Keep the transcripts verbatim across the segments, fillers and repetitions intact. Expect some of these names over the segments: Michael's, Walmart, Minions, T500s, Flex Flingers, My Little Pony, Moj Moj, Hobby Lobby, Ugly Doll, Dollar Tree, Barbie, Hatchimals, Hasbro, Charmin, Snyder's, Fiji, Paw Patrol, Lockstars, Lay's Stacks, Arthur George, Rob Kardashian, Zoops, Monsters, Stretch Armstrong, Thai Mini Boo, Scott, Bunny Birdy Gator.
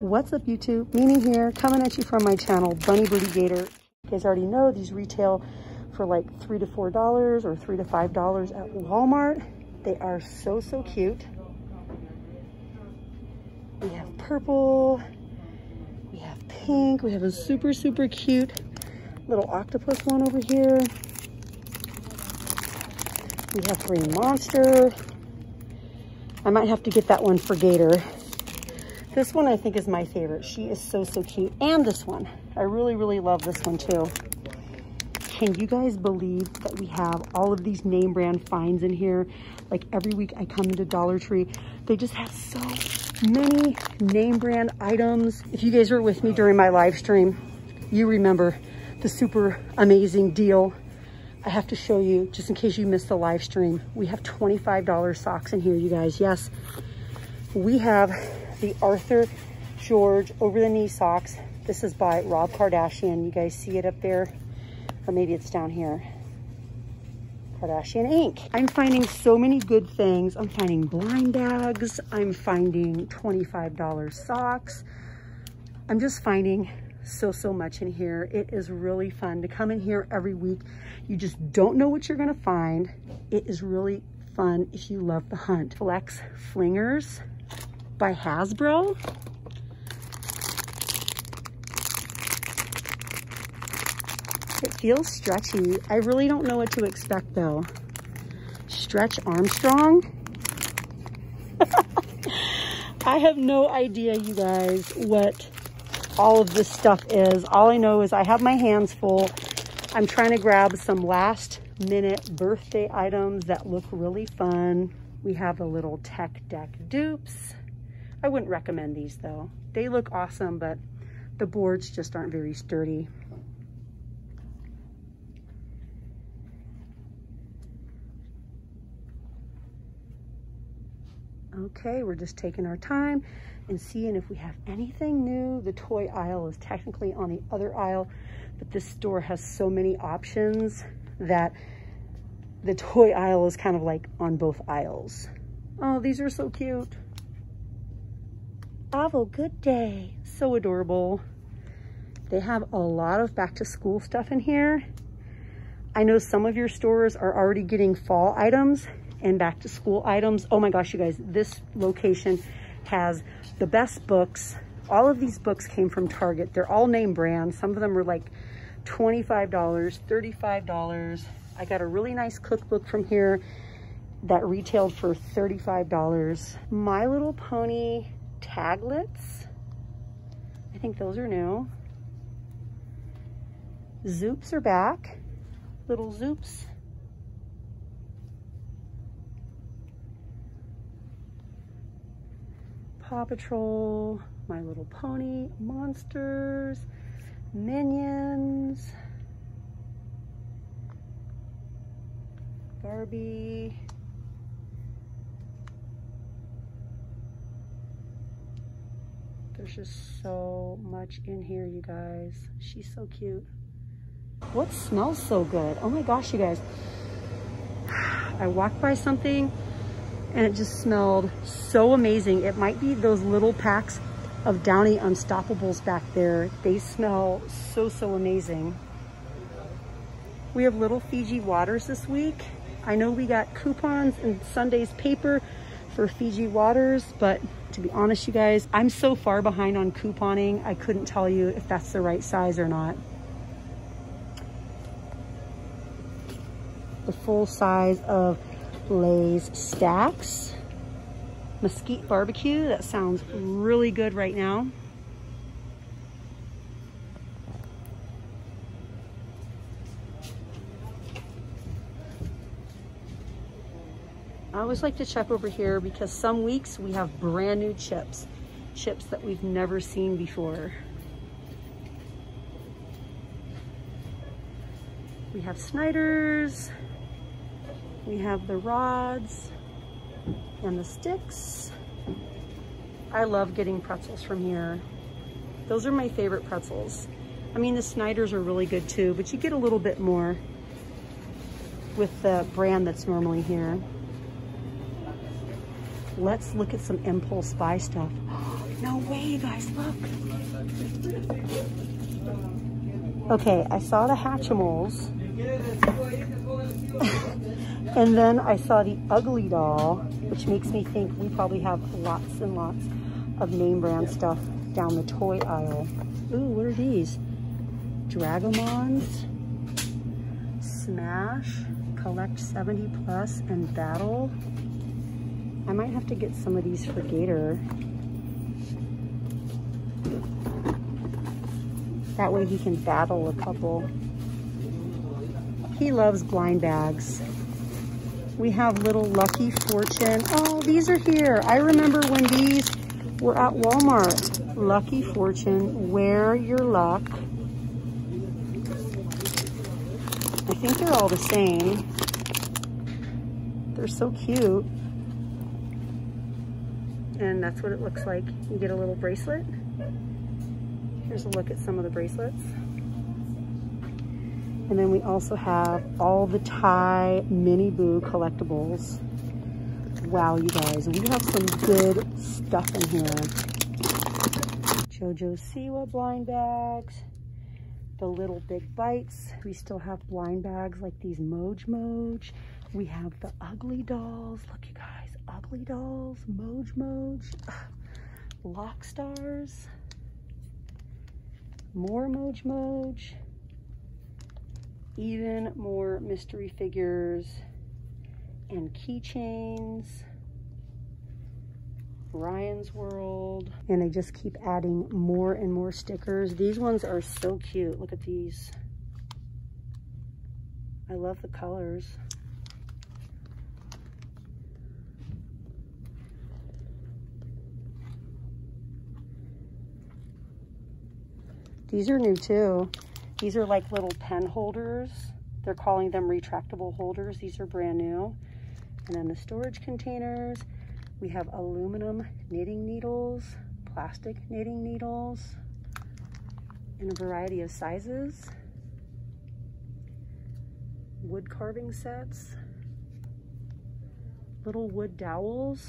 What's up YouTube, Mimi here, coming at you from my channel, Bunny Birdy Gator. You guys already know these retail for like three to four dollars or three to five dollars at Walmart. They are so, so cute. We have purple, we have pink, we have a super, super cute little octopus one over here. We have green monster. I might have to get that one for Gator. This one I think is my favorite. She is so, so cute. And this one. I really, really love this one too. Can you guys believe that we have all of these name brand finds in here? Like every week I come into Dollar Tree. They just have so many name brand items. If you guys were with me during my live stream, you remember the super amazing deal. I have to show you just in case you missed the live stream. We have twenty-five dollar socks in here, you guys. Yes, we have the Arthur George over the knee socks. This is by Rob Kardashian. You guys see it up there? Or maybe it's down here. Kardashian Incorporated. I'm finding so many good things. I'm finding blind bags. I'm finding twenty-five dollar socks. I'm just finding so, so much in here. It is really fun to come in here every week. You just don't know what you're gonna find. It is really fun if you love the hunt. Flex Flingers by Hasbro. It feels stretchy. I really don't know what to expect though. Stretch Armstrong. I have no idea, you guys, what all of this stuff is. All I know is I have my hands full. I'm trying to grab some last minute birthday items that look really fun. We have a little Tech Deck dupes. I wouldn't recommend these though. They look awesome, but the boards just aren't very sturdy. Okay, we're just taking our time and seeing if we have anything new. The toy aisle is technically on the other aisle, but this store has so many options that the toy aisle is kind of like on both aisles. Oh, these are so cute. Avo, good day. So adorable. They have a lot of back to school stuff in here. I know some of your stores are already getting fall items and back to school items. Oh my gosh, you guys, this location has the best books. All of these books came from Target. They're all name brand. Some of them were like twenty-five dollars, thirty-five dollars. I got a really nice cookbook from here that retailed for thirty-five dollars. My Little Pony Taglets. I think those are new. Zoops are back. Little Zoops. Paw Patrol, My Little Pony, Monsters, Minions, Barbie, there's just so much in here, you guys. She's so cute. What smells so good? Oh my gosh, you guys. I walked by something and it just smelled so amazing. It might be those little packs of Downy Unstoppables back there. They smell so, so amazing. We have little Fiji waters this week. I know we got coupons and Sunday's paper for Fiji waters, but to be honest, you guys, I'm so far behind on couponing. I couldn't tell you if that's the right size or not. The full size of Lay's Stacks. Mesquite barbecue, that sounds really good right now. I always like to check over here because some weeks we have brand new chips, chips that we've never seen before. We have Snyder's. We have the rods and the sticks. I love getting pretzels from here. Those are my favorite pretzels. I mean, the Snyder's are really good too, but you get a little bit more with the brand that's normally here. Let's look at some impulse buy stuff. No way, guys, look. Okay, I saw the Hatchimals. And then I saw the Ugly Doll, which makes me think we probably have lots and lots of name brand stuff down the toy aisle. Ooh, what are these? Dragomons, Smash, Collect seventy plus, and Battle. I might have to get some of these for Gator. That way he can battle a couple. He loves blind bags. We have little Lucky Fortune. Oh, these are here. I remember when these were at Walmart. Lucky Fortune, wear your luck. I think they're all the same. They're so cute. And that's what it looks like. You get a little bracelet. Here's a look at some of the bracelets. And then we also have all the Thai Mini Boo collectibles. Wow, you guys, we have some good stuff in here. JoJo Siwa blind bags, the Little Big Bites. We still have blind bags like these Moj Moj. We have the Ugly Dolls. Look, you guys, Ugly Dolls, Moj Moj, Lockstars, more Moj Moj. Even more mystery figures and keychains, Ryan's World. And they just keep adding more and more stickers. These ones are so cute. Look at these. I love the colors. These are new too. These are like little pen holders. They're calling them retractable holders. These are brand new. And then the storage containers. We have aluminum knitting needles, plastic knitting needles, in a variety of sizes. Wood carving sets. Little wood dowels.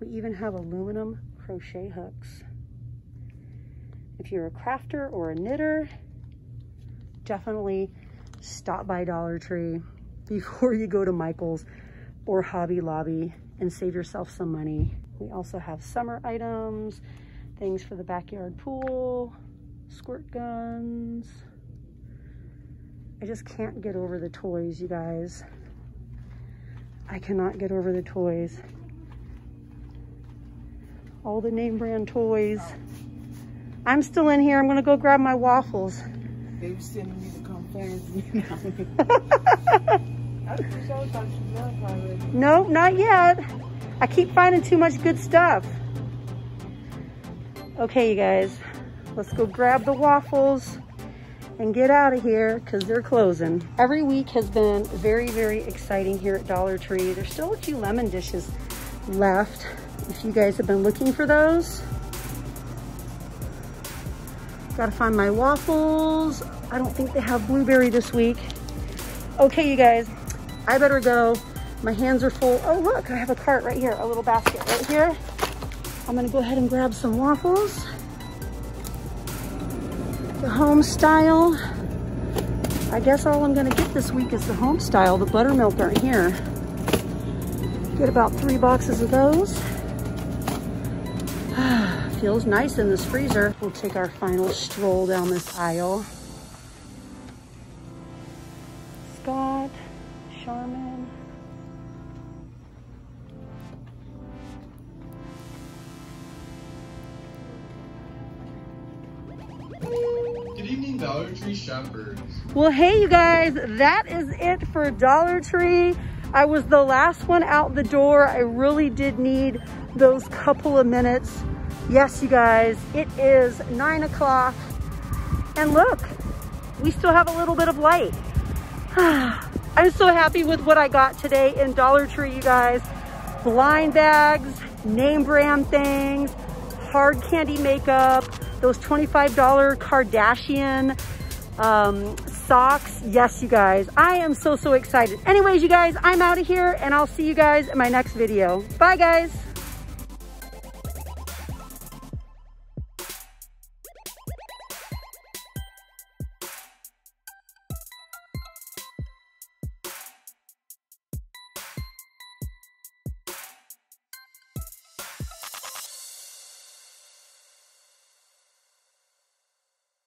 We even have aluminum crochet hooks. If you're a crafter or a knitter, definitely stop by Dollar Tree before you go to Michael's or Hobby Lobby and save yourself some money. We also have summer items, things for the backyard pool, squirt guns. I just can't get over the toys, you guys. I cannot get over the toys. All the name brand toys. I'm still in here. I'm gonna go grab my waffles. They were sending me to come find me. No, not yet. I keep finding too much good stuff. Okay, you guys, let's go grab the waffles and get out of here because they're closing. Every week has been very, very exciting here at Dollar Tree. There's still a few lemon dishes left. If you guys have been looking for those. Gotta find my waffles. I don't think they have blueberry this week. Okay, you guys, I better go. My hands are full. Oh, look, I have a cart right here, a little basket right here. I'm gonna go ahead and grab some waffles. The home style. I guess all I'm gonna get this week is the home style. The buttermilk aren't here. Get about three boxes of those. Feels nice in this freezer. We'll take our final stroll down this aisle. Scott, Charmin. Good evening, Dollar Tree shoppers. Well, hey, you guys, that is it for Dollar Tree. I was the last one out the door. I really did need those couple of minutes. Yes, you guys, it is nine o'clock. And look, we still have a little bit of light. I'm so happy with what I got today in Dollar Tree, you guys. Blind bags, name brand things, hard candy makeup, those twenty-five dollar Kardashian um, socks. Yes, you guys, I am so, so excited. Anyways, you guys, I'm out of here and I'll see you guys in my next video. Bye, guys.